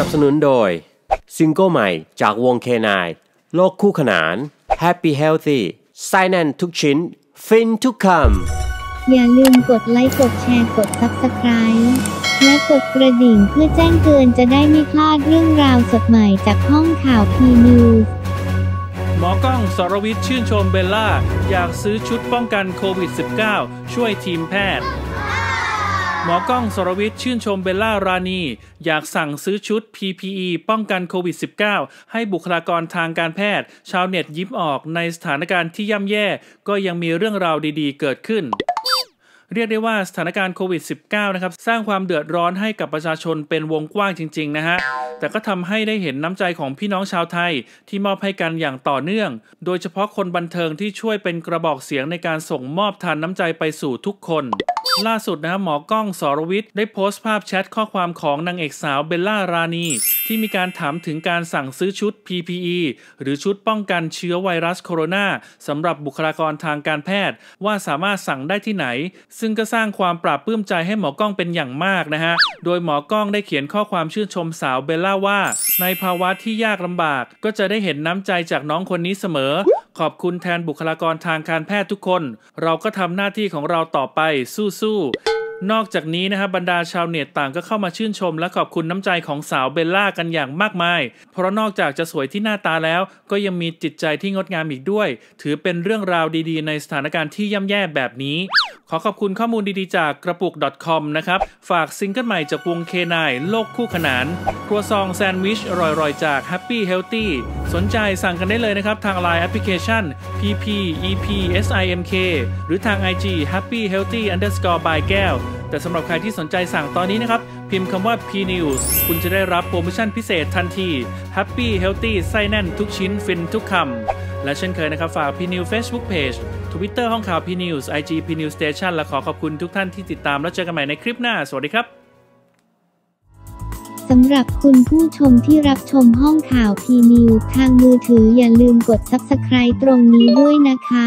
นับสนุนโดยซิงเกิลใหม่จากวงเคนายโลกคู่ขนาน Happy Healthy ไส้แน่นทุกชิ้นฟินทุกคำอย่าลืมกดไลค์กดแชร์กด Subscribe และกดกระดิ่งเพื่อแจ้งเตือนจะได้ไม่พลาดเรื่องราวสดใหม่จากห้องข่าว PNewsหมอกล้องสรวิทย์ชื่นชมเบลล่าอยากซื้อชุดป้องกันโควิด -19 ช่วยทีมแพทย์หมอกล้องสรวิทย์ชื่นชมเบลล่ารานีอยากสั่งซื้อชุด PPE ป้องกันโควิด -19 ให้บุคลากรทางการแพทย์ชาวเน็ตยิ้มออกในสถานการณ์ที่ย่ำแย่ก็ยังมีเรื่องราวดีๆเกิดขึ้นเรียกได้ว่าสถานการณ์โควิด -19 นะครับสร้างความเดือดร้อนให้กับประชาชนเป็นวงกว้างจริงๆนะฮะแต่ก็ทำให้ได้เห็นน้ำใจของพี่น้องชาวไทยที่มอบให้กันอย่างต่อเนื่องโดยเฉพาะคนบันเทิงที่ช่วยเป็นกระบอกเสียงในการส่งมอบทานน้ำใจไปสู่ทุกคนล่าสุดนะหมอกล้องสรวิทย์ได้โพสต์ภาพแชทข้อความของนางเอกสาวเบลล่ารานีที่มีการถามถึงการสั่งซื้อชุด PPE หรือชุดป้องกันเชื้อไวรัสโคโรนาสำหรับบุคลากรทางการแพทย์ว่าสามารถสั่งได้ที่ไหนซึ่งก็สร้างความปลาบปลื้มใจให้หมอกล้องเป็นอย่างมากนะฮะโดยหมอกล้องได้เขียนข้อความชื่นชมสาวเบลล่าว่าในภาวะที่ยากลำบากก็จะได้เห็นน้ำใจจากน้องคนนี้เสมอขอบคุณแทนบุคลากรทางการแพทย์ทุกคนเราก็ทำหน้าที่ของเราต่อไปสู้ๆนอกจากนี้นะฮะบรรดาชาวเน็ตต่างก็เข้ามาชื่นชมและขอบคุณน้ำใจของสาวเบลล่ากันอย่างมากมายเพราะนอกจากจะสวยที่หน้าตาแล้วก็ยังมีจิตใจที่งดงามอีกด้วยถือเป็นเรื่องราวดีๆในสถานการณ์ที่ย่ำแย่แบบนี้ขอขอบคุณข้อมูลดีๆจากกระปุก .com นะครับฝากซิงเกิลใหม่จากวงเคนายโลกคู่ขนานครัวซองแซนด์วิชอร่อยๆจาก Happy Healthy สนใจสั่งกันได้เลยนะครับทาง Line แอปพลิเคชัน PPEPSIMK หรือทาง IG Happy Healthy _ by แก้วแต่สำหรับใครที่สนใจสั่งตอนนี้นะครับพิมพ์คำว่า PNews คุณจะได้รับโปรโมชั่นพิเศษทันที Happy Healthy ไส้แน่นทุกชิ้นฟินทุกคำและเช่นเคยนะครับฝาก PNews Facebook Page Twitter ห้องข่าว PNews IG PNews Station และขอขอบคุณทุกท่านที่ติดตามแล้วเจอกันใหม่ในคลิปหน้าสวัสดีครับสำหรับคุณผู้ชมที่รับชมห้องข่าว PNews ทางมือถืออย่าลืมกด Subscribe ตรงนี้ด้วยนะคะ